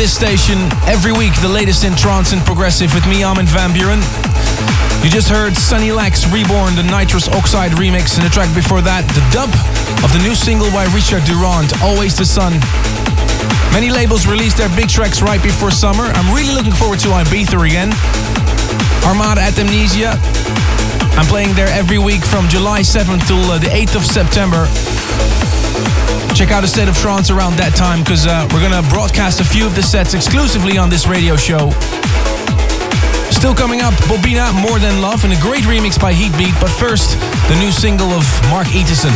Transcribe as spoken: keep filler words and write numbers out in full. this station every week, the latest in trance and progressive with me, Armin Van Buuren. You just heard Sunny Lax, Reborn, the Nitrous Oxide remix, and the track before that, the dub of the new single by Richard Durant, Always the Sun. Many labels released their big tracks right before summer. I'm really looking forward to Ibitha again. Armada at Amnesia. I'm playing there every week from July seventh till uh, the eighth of September. Check out the state of trance around that time, because uh, we're going to broadcast a few of the sets exclusively on this radio show. Still coming up, Bobina, More Than Love, and a great remix by Heatbeat. But first, the new single of Mark Eterson.